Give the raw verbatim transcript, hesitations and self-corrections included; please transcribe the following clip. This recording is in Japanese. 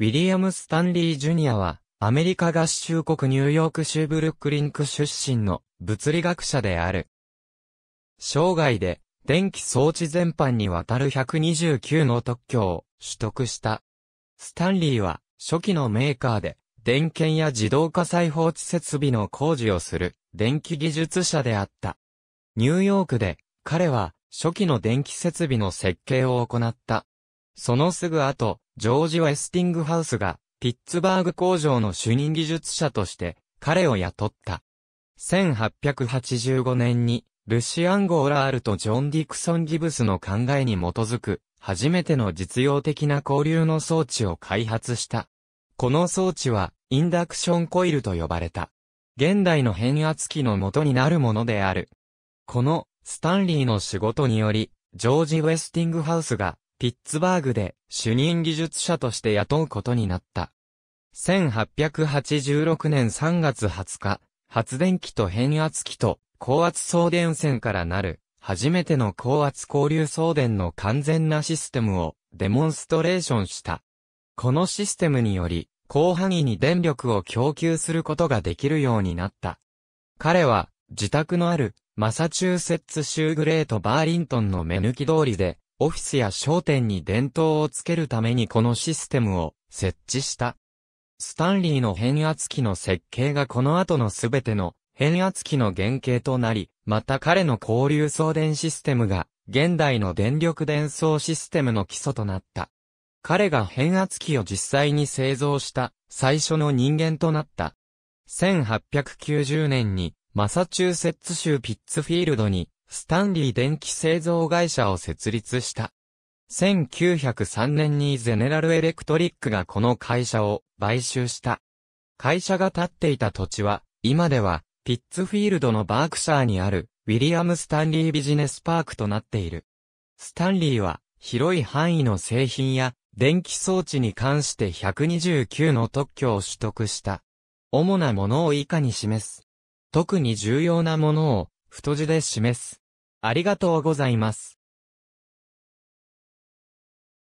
ウィリアム・スタンリー・ジュニアは、アメリカ合衆国ニューヨーク州ブルックリン区出身の物理学者である。生涯で、電気装置全般にわたるひゃくにじゅうきゅうの特許を取得した。スタンリーは、初期のメーカーで、電源や自動火災報知設備の工事をする電気技術者であった。ニューヨークで彼は初期の電気設備の設計を行った。そのすぐ後、ジョージ・ウェスティングハウスがピッツバーグ工場の主任技術者として彼を雇った。せんはっぴゃくはちじゅうごねんにルシアン・ゴーラールとジョン・ディクソン・ギブスの考えに基づく初めての実用的な交流の装置を開発した。この装置はインダクションコイルと呼ばれた。現代の変圧器の元になるものである。このスタンリーの仕事により、ジョージ・ウェスティングハウスがピッツバーグで主任技術者として雇うことになった。せんはっぴゃくはちじゅうろくねんさんがつはつか、発電機と変圧器と高圧送電線からなる初めての高圧交流送電の完全なシステムをデモンストレーションした。このシステムにより、広範囲に電力を供給することができるようになった。彼は、自宅のある、マサチューセッツ州グレートバーリントンの目抜き通りで、オフィスや商店に電灯をつけるためにこのシステムを設置した。スタンリーの変圧器の設計がこの後のすべての変圧器の原型となり、また彼の交流送電システムが、現代の電力伝送システムの基礎となった。彼が変圧器を実際に製造した最初の人間となった。せんはっぴゃくきゅうじゅうねんにマサチューセッツ州ピッツフィールドにスタンリー電気製造会社を設立した。せんきゅうひゃくさんねんにゼネラルエレクトリックがこの会社を買収した。会社が建っていた土地は今ではピッツフィールドのバークシャーにあるウィリアム・スタンリービジネスパークとなっている。スタンリーは広い範囲の製品や電気装置に関してひゃくにじゅうきゅうの特許を取得した。主なものを以下に示す。特に重要なものを太字で示す。ありがとうございます。